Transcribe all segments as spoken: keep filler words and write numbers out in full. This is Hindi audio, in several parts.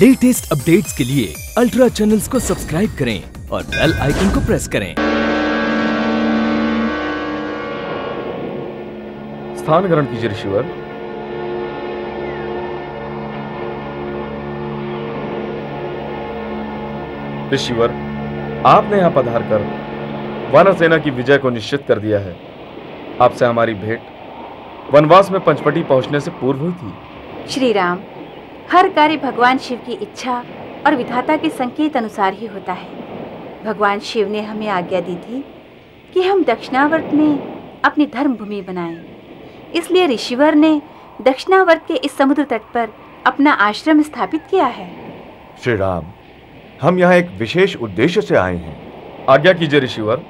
लेटेस्ट अपडेट्स के लिए अल्ट्रा चैनल्स को सब्सक्राइब करें और बेल आइकन को प्रेस करें। स्थान ग्रहण कीजिए ऋषिवर। ऋषिवर, आपने यहाँ पधार कर वानर सेना की विजय को निश्चित कर दिया है। आपसे हमारी भेंट वनवास में पंचवटी पहुँचने से पूर्व हुई थी। श्री राम, हर कार्य भगवान शिव की इच्छा और विधाता के संकेत अनुसार ही होता है। भगवान शिव ने हमें आज्ञा दी थी कि हम दक्षिणावर्त में अपनी धर्मभूमि बनाएं। इसलिए ऋषिवर ने दक्षिणावर्त के इस समुद्र तट पर अपना आश्रम स्थापित किया है। श्री राम, हम यहाँ एक विशेष उद्देश्य से आए हैं। आज्ञा कीजिए ऋषिवर।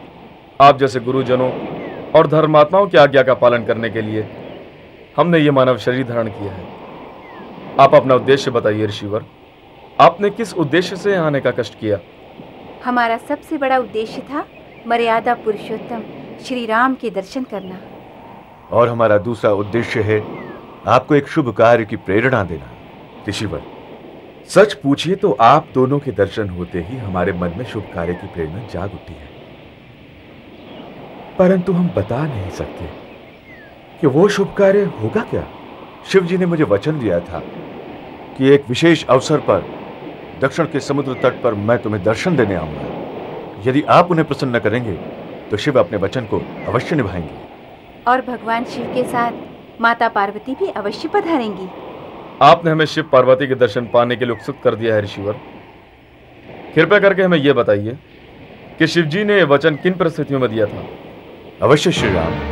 आप जैसे गुरुजनों और धर्मात्माओं की आज्ञा का पालन करने के लिए हमने ये मानव शरीर धारण किया है। आप अपना उद्देश्य बताइए ऋषिवर। आपने किस उद्देश्य से यहाँ आने का कष्ट किया? हमारा सबसे बड़ा उद्देश्य था मर्यादा पुरुषोत्तम श्री राम के दर्शन करना। और हमारा दूसरा उद्देश्य है आपको एक शुभ कार्य की प्रेरणा देना। ऋषिवर, सच पूछिए तो आप दोनों के दर्शन होते ही हमारे मन में शुभ कार्य की प्रेरणा जाग उठी है, परंतु हम बता नहीं सकते कि वो शुभ कार्य होगा क्या। शिवजी ने मुझे वचन दिया था कि एक विशेष अवसर पर दक्षिण के समुद्र तट पर मैं तुम्हें दर्शन देने आऊंगा। यदि आप उन्हें प्रसन्न करेंगे तो शिव अपने वचन को अवश्य निभाएंगे। और भगवान शिव के साथ माता पार्वती भी अवश्य पधारेंगी। आपने हमें शिव पार्वती के दर्शन पाने के लिए उत्सुक कर दिया है ऋषिवर। कृपया करके हमें यह बताइए कि शिवजी ने वचन किन परिस्थितियों में दिया था? अवश्य श्री राम।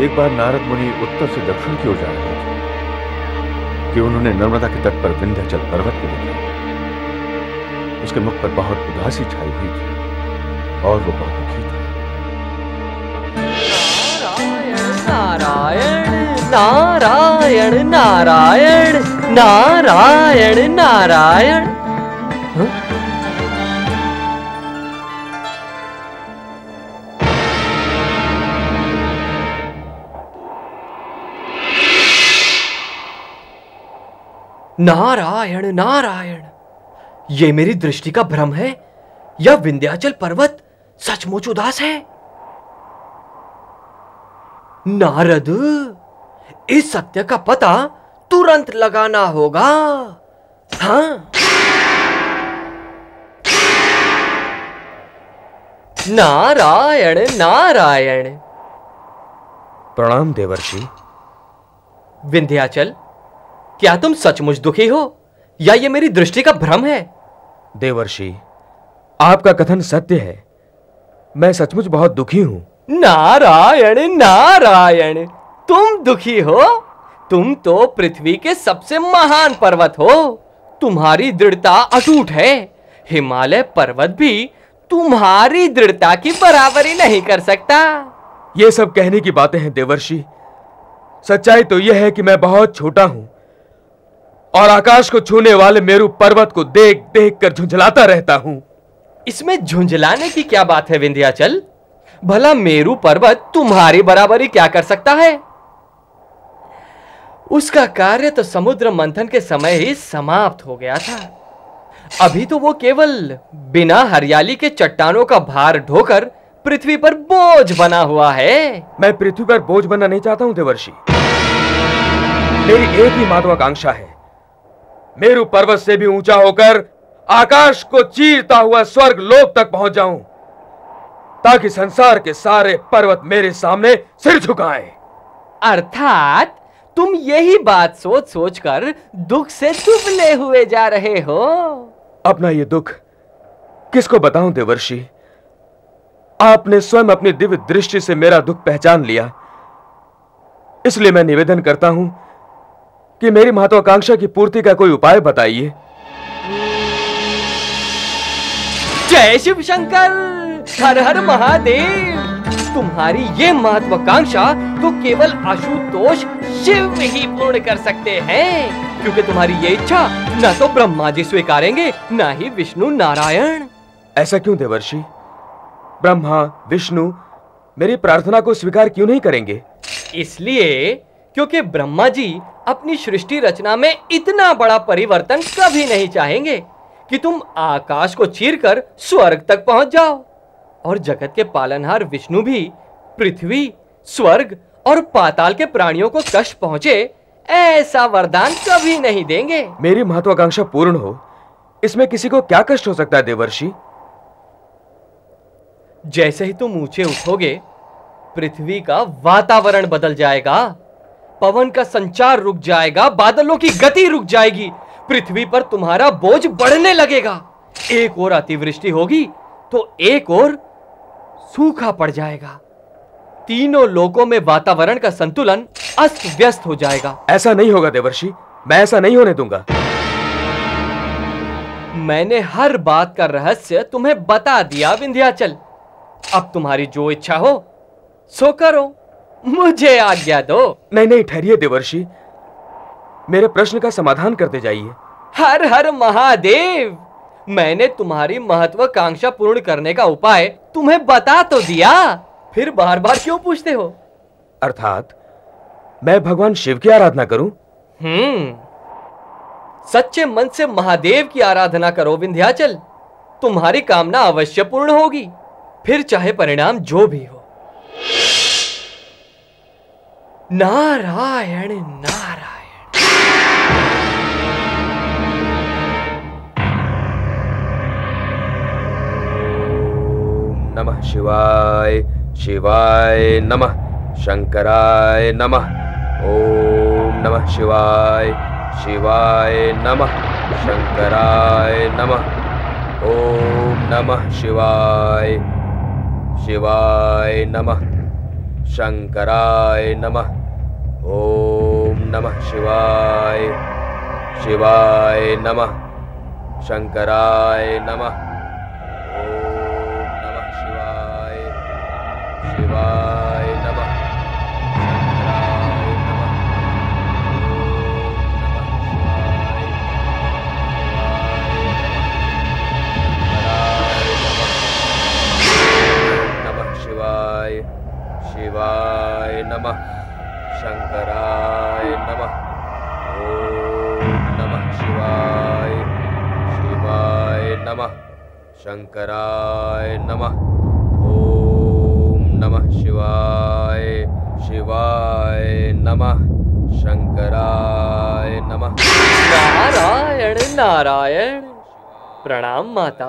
एक बार नारद मुनि उत्तर से दक्षिण की ओर जा रहे थे कि उन्होंने नर्मदा के तट पर विंध्यचल पर्वत को देखा। उसके मुख पर बहुत उदासी छाई हुई थी और वो बहुत दुखी था। नारायण नारायण नारायण नारायण नारायण। नारायण नारायण, ये मेरी दृष्टि का भ्रम है या विंध्याचल पर्वत सचमुच उदास है? नारद, इस सत्य का पता तुरंत लगाना होगा। हाँ, नारायण नारायण। प्रणाम देवर्षि। विंध्याचल, क्या तुम सचमुच दुखी हो या ये मेरी दृष्टि का भ्रम है? देवर्षि, आपका कथन सत्य है, मैं सचमुच बहुत दुखी हूं। नारायण नारायण, तुम दुखी हो? तुम तो पृथ्वी के सबसे महान पर्वत हो। तुम्हारी दृढ़ता अटूट है। हिमालय पर्वत भी तुम्हारी दृढ़ता की बराबरी नहीं कर सकता। ये सब कहने की बातें हैं देवर्षि। सच्चाई तो यह है कि मैं बहुत छोटा हूँ और आकाश को छूने वाले मेरू पर्वत को देख देख कर झुंझलाता रहता हूँ। इसमें झुंझलाने की क्या बात है विंध्याचल? भला मेरू पर्वत तुम्हारी बराबरी क्या कर सकता है? उसका कार्य तो समुद्र मंथन के समय ही समाप्त हो गया था। अभी तो वो केवल बिना हरियाली के चट्टानों का भार ढोकर पृथ्वी पर बोझ बना हुआ है। मैं पृथ्वी पर बोझ बनना नहीं चाहता हूं देवर्षि। मेरी एक ही महत्वाकांक्षा है, मेरू पर्वत से भी ऊंचा होकर आकाश को चीरता हुआ स्वर्ग लोक तक पहुंच जाऊं, ताकि संसार के सारे पर्वत मेरे सामने सिर झुकाएं। अर्थात तुम यही बात सोच सोच कर दुख से दुबले हुए जा रहे हो। अपना ये दुख किसको बताऊं देवर्षि? आपने स्वयं अपनी दिव्य दृष्टि से मेरा दुख पहचान लिया, इसलिए मैं निवेदन करता हूं कि मेरी महत्वाकांक्षा की पूर्ति का कोई उपाय बताइए। जय शिव शंकर, हर हर महादेव। तुम्हारी ये महत्वाकांक्षा तो केवल आशुतोष शिव ही पूर्ण कर सकते हैं, क्योंकि तुम्हारी ये इच्छा न तो ब्रह्मा जी स्वीकारेंगे न ही विष्णु नारायण। ऐसा क्यों देवर्षि? ब्रह्मा विष्णु मेरी प्रार्थना को स्वीकार क्यों नहीं करेंगे? इसलिए क्योंकि ब्रह्मा जी अपनी सृष्टि रचना में इतना बड़ा परिवर्तन कभी नहीं चाहेंगे कि तुम आकाश को चीरकर स्वर्ग तक पहुंच जाओ। और जगत के पालनहार विष्णु भी पृथ्वी, स्वर्ग और पाताल के प्राणियों को कष्ट पहुंचे ऐसा वरदान कभी नहीं देंगे। मेरी महत्वाकांक्षा पूर्ण हो, इसमें किसी को क्या कष्ट हो सकता है देवर्षि? जैसे ही तुम ऊंचे उठोगे पृथ्वी का वातावरण बदल जाएगा, पवन का संचार रुक जाएगा, बादलों की गति रुक जाएगी, पृथ्वी पर तुम्हारा बोझ बढ़ने लगेगा। एक और अतिवृष्टि होगी तो एक और सूखा पड़ जाएगा। तीनों लोकों में वातावरण का संतुलन अस्त व्यस्त हो जाएगा। ऐसा नहीं होगा देवर्षि, मैं ऐसा नहीं होने दूंगा। मैंने हर बात का रहस्य तुम्हें बता दिया विंध्याचल। अब तुम्हारी जो इच्छा हो सो करो, मुझे आज्ञा दो। नहीं नहीं, ठहरिए देवर्षि, मेरे प्रश्न का समाधान करते जाइए। हर हर महादेव, मैंने तुम्हारी महत्वाकांक्षा पूर्ण करने का उपाय तुम्हें बता तो दिया, फिर बार बार क्यों पूछते हो? अर्थात मैं भगवान शिव की आराधना करूं? हम्म, सच्चे मन से महादेव की आराधना करो विंध्याचल, तुम्हारी कामना अवश्य पूर्ण होगी, फिर चाहे परिणाम जो भी हो। नारायण नारायण। नमः शिवाय शिवाय नमः शंकराय नमः। ओम नमः शिवाय शिवाय नमः शंकराय नमः। ओम नमः शिवाय शिवाय नमः शंकराय नमः। ओम नमः शिवाय शिवाय नमः शंकराय नमः। ओम नमः शिवाय शिवाय नमः शंकराय नमः। ओम नमः शिवाय शिवाय नमः शिवाय शिवाय नमः शंकराय नमः। ओम नमः शिवाय शिवाय नमः शंकराय नमः। ओम नमः शिवाय शिवाय नमः शंकराय नमः। नारायण नारायण। प्रणाम माता।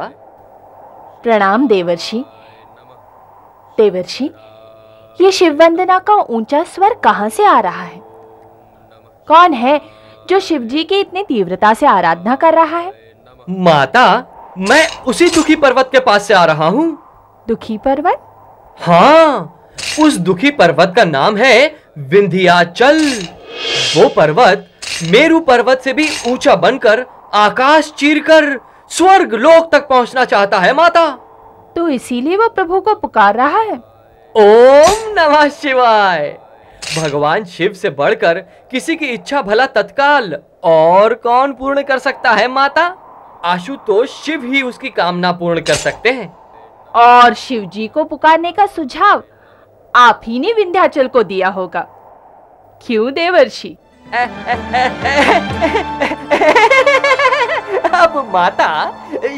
प्रणाम देवर्षि। देवर्षि, ये शिव वंदना का ऊंचा स्वर कहां से आ रहा है? कौन है जो शिवजी की इतनी तीव्रता से आराधना कर रहा है? माता, मैं उसी दुखी पर्वत के पास से आ रहा हूं। दुखी पर्वत? हाँ, उस दुखी पर्वत का नाम है विंध्याचल। वो पर्वत मेरू पर्वत से भी ऊंचा बनकर आकाश चीरकर स्वर्ग लोक तक पहुंचना चाहता है माता। तो इसीलिए वो प्रभु को पुकार रहा है। ओम नमः शिवाय। भगवान शिव से बढ़कर किसी की इच्छा भला तत्काल और कौन पूर्ण कर सकता है माता? आशुतोष शिव ही उसकी कामना पूर्ण कर सकते हैं। और शिव जी को पुकारने का सुझाव आप ही ने विंध्याचल को दिया होगा, क्यों देवर्षि? अब माता,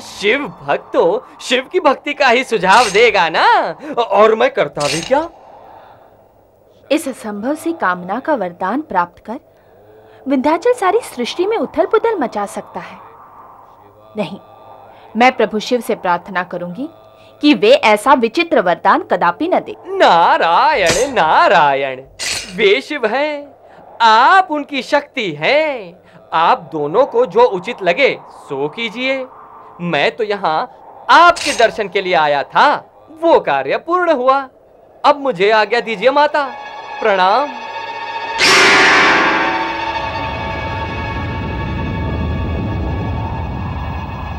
शिव भक्त तो शिव की भक्ति का ही सुझाव देगा ना, और मैं करता भी क्या? इस असंभव सी कामना का वरदान प्राप्त कर विंध्याचल सारी सृष्टि में उथल पुथल मचा सकता है। नहीं, मैं प्रभु शिव से प्रार्थना करूंगी कि वे ऐसा विचित्र वरदान कदापि न दे। नारायण नारायण। वे शिव हैं, आप उनकी शक्ति हैं, आप दोनों को जो उचित लगे सो कीजिए। मैं तो यहाँ आपके दर्शन के लिए आया था, वो कार्य पूर्ण हुआ। अब मुझे आज्ञा दीजिए माता। प्रणाम।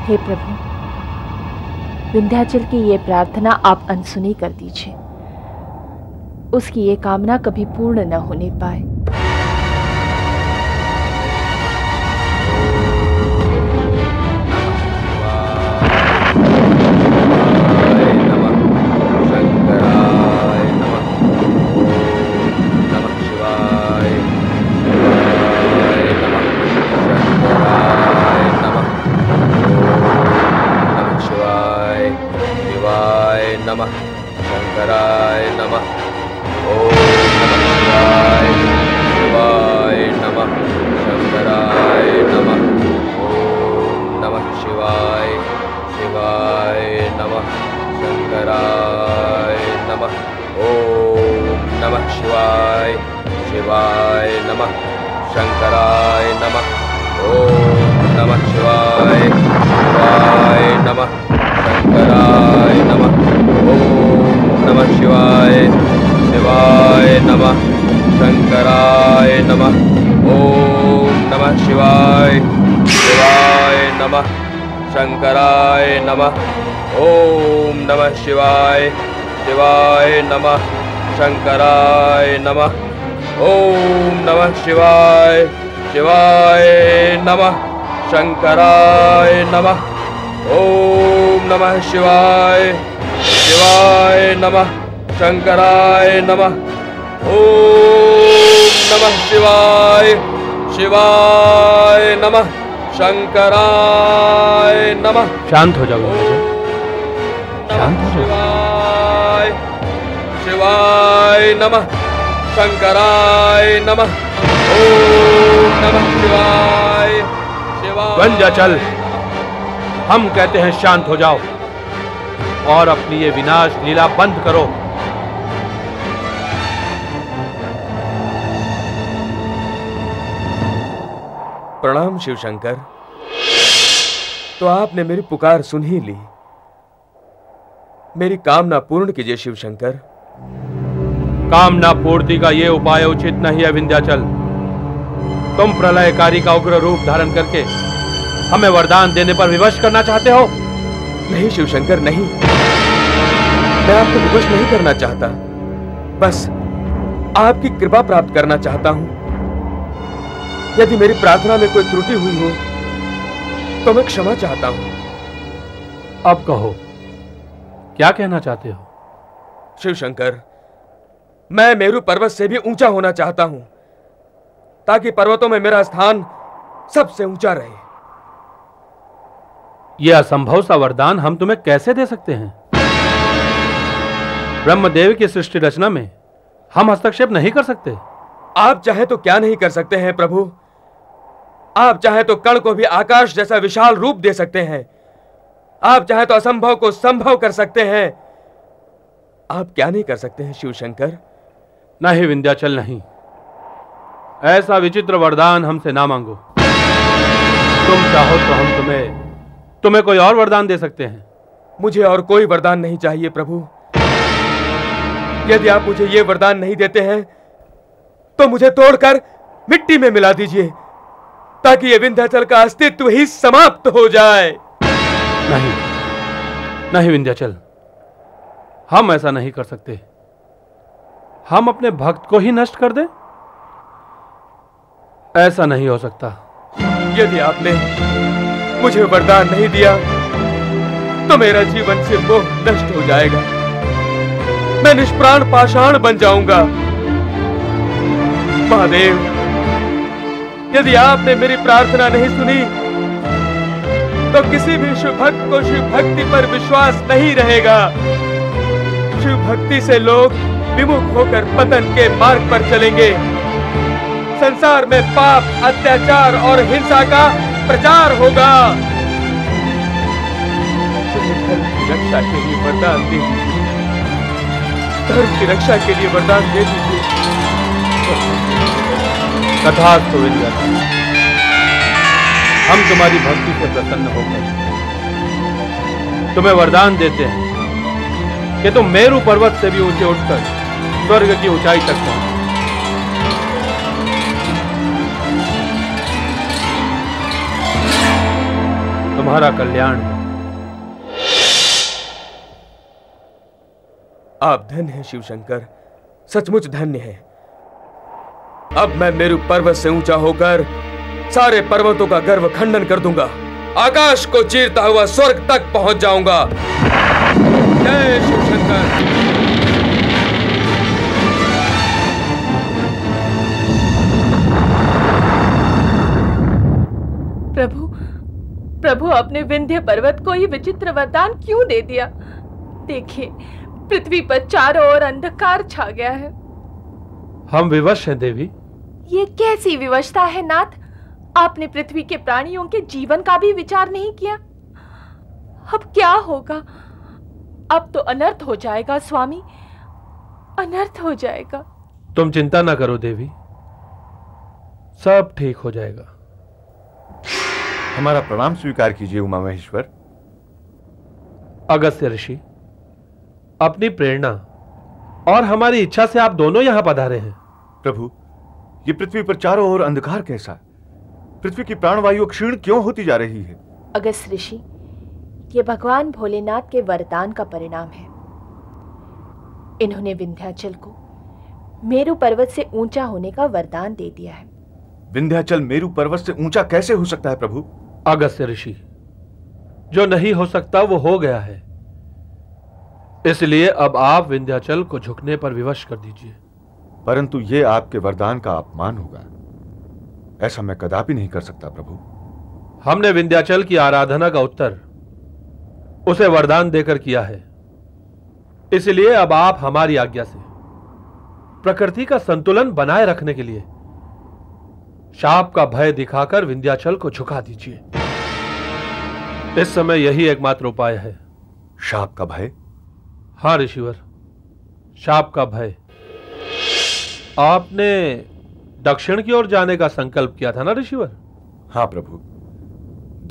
हे प्रभु, विंध्याचल की ये प्रार्थना आप अनसुनी कर दीजिए, उसकी ये कामना कभी पूर्ण न होने पाए। शिवाय शिवाय नमः, शंकराय नमः, ओम नमः शिवाय शिवाय नमः, शंकराय नमः, ओम नमः शिवाय शिवाय नमः, शंकराय नमः, ओम नमः शिवाय शिवाय नमः, शंकराय नमः, ओम नमः शिवाय शिवाय नमः, शंकराय नमः। शांत हो जाओ, शांत हो जाओ। शिवाय शिवाय नमः, शंकराय नमः, ओम नमः शिवाय शिवाय। विंध्यचल, हम कहते हैं शांत हो जाओ और अपनी ये विनाश लीला बंद करो। प्रणाम शिव शंकर, तो आपने मेरी पुकार सुन ही ली। मेरी कामना पूर्ण कीजिए शिव शंकर। कामना पूर्ति का यह उपाय उचित नहीं है विंध्यचल। तुम प्रलयकारी का उग्र रूप धारण करके हमें वरदान देने पर विवश करना चाहते हो। नहीं शिव शंकर, नहीं, मैं आपको विवश नहीं करना चाहता, बस आपकी कृपा प्राप्त करना चाहता हूं। यदि मेरी प्रार्थना में कोई त्रुटि हुई हो तो मैं क्षमा चाहता हूं। अब कहो, क्या कहना चाहते हो? शिव शंकर, मैं मेरू पर्वत से भी ऊंचा होना चाहता हूं, ताकि पर्वतों में मेरा स्थान सबसे ऊंचा रहे। यह असंभव सा वरदान हम तुम्हें कैसे दे सकते हैं? ब्रह्मदेव की सृष्टि रचना में हम हस्तक्षेप नहीं कर सकते। आप चाहे तो क्या नहीं कर सकते हैं प्रभु। आप चाहे तो कण को भी आकाश जैसा विशाल रूप दे सकते हैं। आप चाहे तो असंभव को संभव कर सकते हैं। आप क्या नहीं कर सकते हैं शिव शंकर? नहीं विंध्याचल, नहीं, ऐसा विचित्र वरदान हमसे ना मांगो। तुम चाहो तो हम तुम्हें तुम्हें कोई और वरदान दे सकते हैं। मुझे और कोई वरदान नहीं चाहिए प्रभु। यदि आप मुझे ये वरदान नहीं देते हैं तो मुझे तोड़कर मिट्टी में मिला दीजिए, ताकि ये विंध्याचल का अस्तित्व ही समाप्त हो जाए। नहीं नहीं विंध्याचल, हम ऐसा नहीं कर सकते। हम अपने भक्त को ही नष्ट कर दें, ऐसा नहीं हो सकता। यदि आपने मुझे वरदान नहीं दिया तो मेरा जीवन से मोह नष्ट हो जाएगा। मैं निष्प्राण पाषाण बन जाऊंगा। महादेव, यदि आपने मेरी प्रार्थना नहीं सुनी तो किसी भी शिव भक्त को शिव भक्ति पर विश्वास नहीं रहेगा। शिव भक्ति से लोग विमुख होकर पतन के मार्ग पर चलेंगे। संसार में पाप, अत्याचार और हिंसा का प्रचार होगा। धर्म की रक्षा के लिए वरदान दे दीजिए, धर्म की रक्षा के लिए वरदान दे दीजिए। तथास्तु विंध्यचल, हम तुम्हारी भक्ति से प्रसन्न होकर तुम्हें वरदान देते हैं कि तुम मेरू पर्वत से भी ऊंचे उठकर स्वर्ग की ऊंचाई तक पहुंचो। तुम्हारा कल्याण। आप धन्य हैं शिव शंकर, सचमुच धन्य हैं। अब मैं मेरू पर्वत से ऊंचा होकर सारे पर्वतों का गर्व खंडन कर दूंगा। आकाश को चीरता हुआ स्वर्ग तक पहुंच जाऊंगा। जय शिव शंकर। प्रभु प्रभु, आपने विंध्य पर्वत को ये विचित्र वरदान क्यों दे दिया? देखिए, पृथ्वी पर चारों ओर अंधकार छा गया है। हम विवश हैं देवी। ये कैसी विवशता है नाथ? आपने पृथ्वी के प्राणियों के जीवन का भी विचार नहीं किया। अब क्या होगा? अब तो अनर्थ हो जाएगा स्वामी, अनर्थ हो जाएगा। तुम चिंता ना करो देवी, सब ठीक हो जाएगा। हमारा प्रणाम स्वीकार कीजिए उमा महेश्वर। अगस्त्य ऋषि, अपनी प्रेरणा और हमारी इच्छा से आप दोनों यहाँ पधारे हैं। प्रभु, ये पृथ्वी पर चारों ओर अंधकार कैसा? पृथ्वी की प्राणवायु क्षीण क्यों होती जा रही है? अगस्त्य ऋषि, ये भगवान भोलेनाथ के वरदान का परिणाम है। इन्होंने विंध्याचल को मेरू पर्वत से ऊंचा होने का वरदान दे दिया है। विंध्याचल मेरू पर्वत से ऊंचा कैसे हो सकता है प्रभु? अगस्त्य ऋषि, जो नहीं हो सकता वो हो गया है, इसलिए अब आप विंध्याचल को झुकने पर विवश कर दीजिए। परंतु ये आपके वरदान का अपमान होगा, ऐसा मैं कदापि नहीं कर सकता प्रभु। हमने विंध्याचल की आराधना का उत्तर उसे वरदान देकर किया है, इसलिए अब आप हमारी आज्ञा से प्रकृति का संतुलन बनाए रखने के लिए शाप का भय दिखाकर विंध्याचल को झुका दीजिए। इस समय यही एकमात्र उपाय है। शाप का भय? हाँ ऋषिवर, शाप का भय। आपने दक्षिण की ओर जाने का संकल्प किया था ना ऋषिवर? हाँ प्रभु,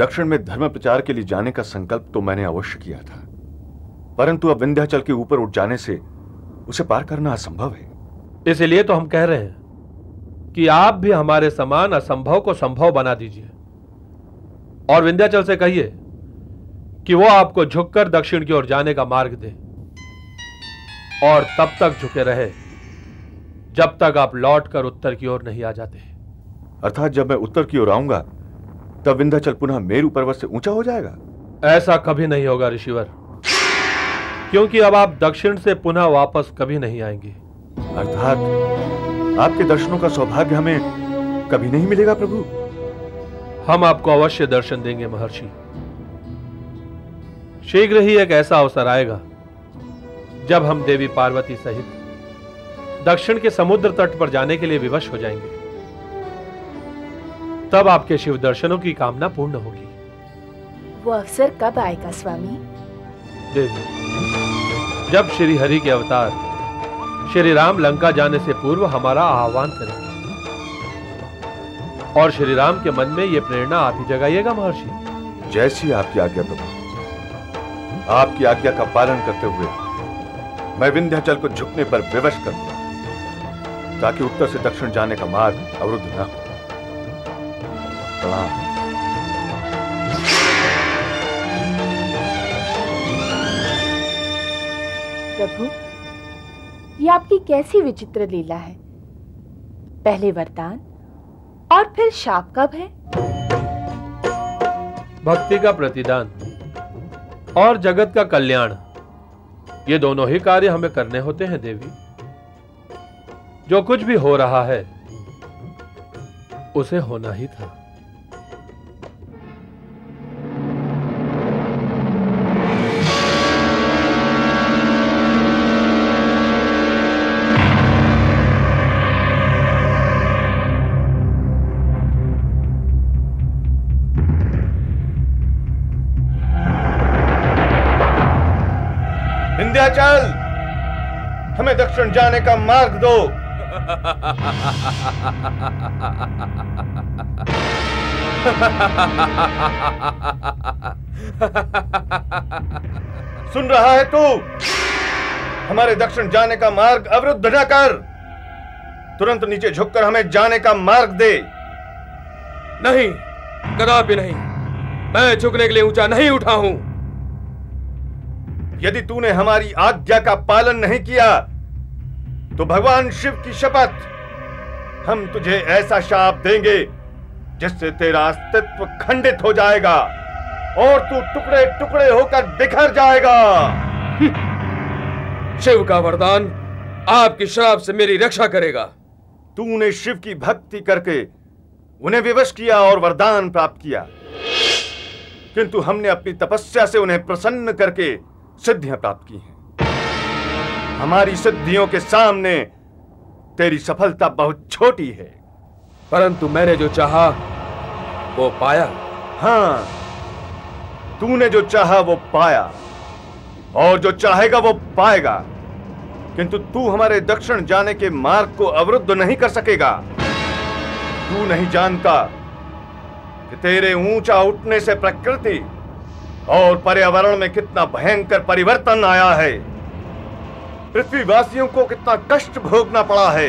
दक्षिण में धर्म प्रचार के लिए जाने का संकल्प तो मैंने अवश्य किया था, परंतु अब विंध्याचल के ऊपर उठ जाने से उसे पार करना असंभव है। इसलिए तो हम कह रहे हैं कि आप भी हमारे समान असंभव को संभव बना दीजिए और विंध्याचल से कहिए कि वो आपको झुककर दक्षिण की ओर जाने का मार्ग दे, और तब तक झुके रहे जब तक आप लौटकर उत्तर की ओर नहीं आ जाते। अर्थात जब मैं उत्तर की ओर आऊंगा तब विंध्याचल पुनः मेरू पर्वत से ऊंचा हो जाएगा? ऐसा कभी नहीं होगा ऋषिवर, क्योंकि अब आप दक्षिण से पुनः वापस कभी नहीं आएंगे। अर्थात आपके दर्शनों का सौभाग्य हमें कभी नहीं मिलेगा प्रभु? हम आपको अवश्य दर्शन देंगे महर्षि। शीघ्र ही एक ऐसा अवसर आएगा जब हम देवी पार्वती सहित दक्षिण के समुद्र तट पर जाने के लिए विवश हो जाएंगे, तब आपके शिव दर्शनों की कामना पूर्ण होगी। वो अवसर कब आएगा स्वामी? देवी, जब श्री हरि के अवतार श्री राम लंका जाने से पूर्व हमारा आह्वान करेंगे, और श्री राम के मन में यह प्रेरणा आप ही जगाइएगा महर्षि। जैसी आपकी आज्ञा प्रभु। आपकी आज्ञा का पालन करते हुए मैं विंध्याचल को झुकने पर विवश कर दूंगा, ताकि उत्तर से दक्षिण जाने का मार्ग अवरुद्ध न हो। प्रणाम। प्रभु, ये आपकी कैसी विचित्र लीला है, पहले वरदान और फिर शाप का भय। भक्ति का प्रतिदान और जगत का कल्याण, ये दोनों ही कार्य हमें करने होते हैं देवी। जो कुछ भी हो रहा है उसे होना ही था। विंध्याचल, हमें दक्षिण जाने का मार्ग दो। सुन रहा है तू? हमारे दक्षिण जाने का मार्ग अवरुद्ध न कर, तुरंत नीचे झुककर हमें जाने का मार्ग दे। नहीं, कदापि नहीं। मैं झुकने के लिए ऊंचा नहीं उठा हूं। यदि तूने हमारी आज्ञा का पालन नहीं किया तो भगवान शिव की शपथ, हम तुझे ऐसा शाप देंगे जिससे तेरा अस्तित्व खंडित हो जाएगा और तू टुकड़े टुकड़े होकर बिखर जाएगा। शिव का वरदान आपकी श्राप से मेरी रक्षा करेगा। तूने शिव की भक्ति करके उन्हें विवश किया और वरदान प्राप्त किया, किंतु हमने अपनी तपस्या से उन्हें प्रसन्न करके सिद्धियां प्राप्त की हैं। हमारी सिद्धियों के सामने तेरी सफलता बहुत छोटी है। परंतु मैंने जो चाहा वो पाया। हाँ, तूने जो चाहा वो पाया और जो चाहेगा वो पाएगा, किंतु तू हमारे दक्षिण जाने के मार्ग को अवरुद्ध नहीं कर सकेगा। तू नहीं जानता कि तेरे ऊंचा उठने से प्रकृति और पर्यावरण में कितना भयंकर परिवर्तन आया है, पृथ्वीवासियों को कितना कष्ट भोगना पड़ा है।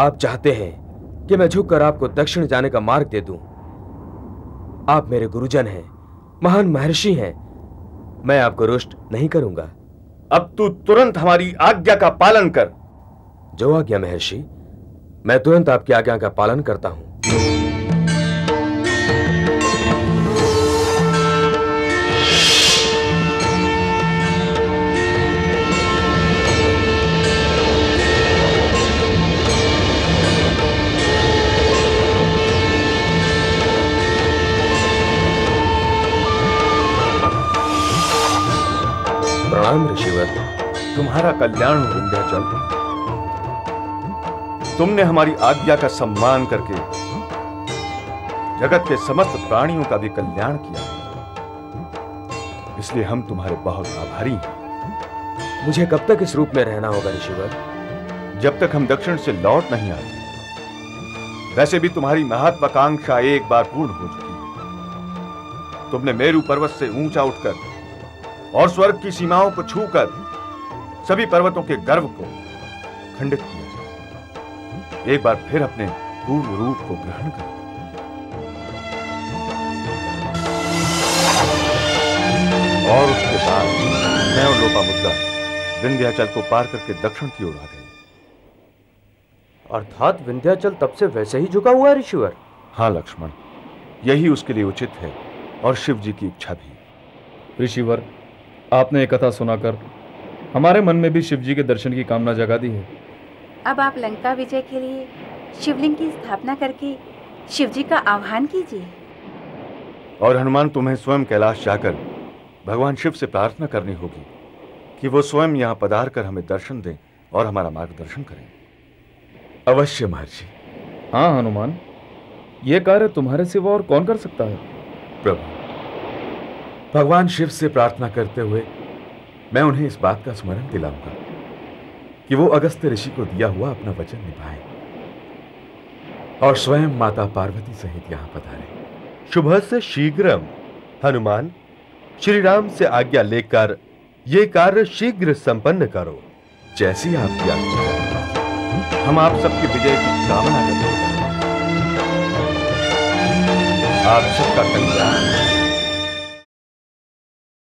आप चाहते हैं कि मैं झुककर आपको दक्षिण जाने का मार्ग दे दूं। आप मेरे गुरुजन हैं, महान महर्षि हैं, मैं आपको रुष्ट नहीं करूंगा। अब तू तुरंत हमारी आज्ञा का पालन कर। जो आज्ञा महर्षि, मैं तुरंत आपकी आज्ञा का पालन करता हूं। प्रणाम ऋषिवर। तुम्हारा कल्याण हो विंध्यचल। तुमने हमारी आज्ञा का सम्मान करके जगत के समस्त प्राणियों का भी कल्याण किया, इसलिए हम तुम्हारे बहुत आभारी हैं। मुझे कब तक इस रूप में रहना होगा ऋषिवर? जब तक हम दक्षिण से लौट नहीं आते। वैसे भी तुम्हारी महत्वाकांक्षा एक बार पूर्ण हो चुकी है। तुमने मेरू पर्वत से ऊंचा उठकर और स्वर्ग की सीमाओं को छूकर सभी पर्वतों के गर्व को खंडित किया। एक बार फिर अपने पूर्ण रूप को ग्रहण करो। और उसके बाद मैं और लोपामुद्रा विंध्याचल को पार करके दक्षिण की ओर आ गई। अर्थात विंध्याचल तब से वैसे ही झुका हुआ है ऋषिवर। हाँ लक्ष्मण, यही उसके लिए उचित है और शिव जी की इच्छा भी। ऋषिवर, आपने एक कथा सुनाकर हमारे मन में भी शिवजी के दर्शन की कामना जगा दी है। अब आप लंका विजय के लिए शिवलिंग की स्थापना करके शिवजी का आह्वान कीजिए। और हनुमान, तुम्हें स्वयं कैलाश जाकर भगवान शिव से प्रार्थना करनी होगी कि वो स्वयं यहाँ पधार कर हमें दर्शन दें और हमारा मार्गदर्शन करें। अवश्य महर्षि। हाँ हनुमान, ये कार्य तुम्हारे सिवा और कौन कर सकता है? प्रभु, भगवान शिव से प्रार्थना करते हुए मैं उन्हें इस बात का स्मरण दिलाऊंगा कि वो अगस्त्य ऋषि को दिया हुआ अपना वचन निभाएं और स्वयं माता पार्वती सहित यहाँ पधारें। शुभ से शीघ्रम। हनुमान, श्री राम से आज्ञा लेकर ये कार्य शीघ्र संपन्न करो। जैसी आपकी आज्ञा। हम आप सबकी विजय की कामना करते हैं। आप सबका कल्याण।